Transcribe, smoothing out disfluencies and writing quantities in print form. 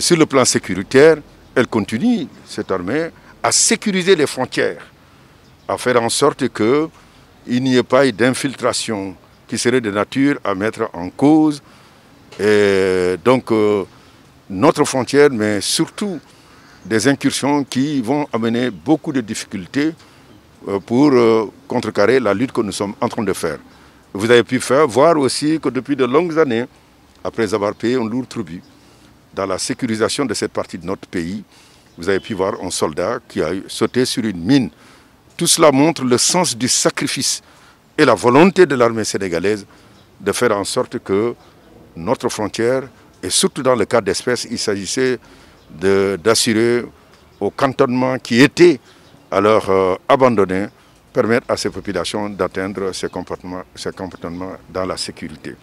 sur le plan sécuritaire, elle continue, cette armée, à sécuriser les frontières, à faire en sorte qu'il n'y ait pas d'infiltration qui serait de nature à mettre en cause. Et donc, notre frontière, mais surtout des incursions qui vont amener beaucoup de difficultés pour contrecarrer la lutte que nous sommes en train de faire. Vous avez pu voir aussi que depuis de longues années, après avoir payé un lourd tribut dans la sécurisation de cette partie de notre pays, vous avez pu voir un soldat qui a sauté sur une mine. Tout cela montre le sens du sacrifice et la volonté de l'armée sénégalaise de faire en sorte que notre frontière, et surtout dans le cas d'espèce, il s'agissait d'assurer au cantonnement qui était alors abandonné, permettre à ces populations d'atteindre ces comportements dans la sécurité.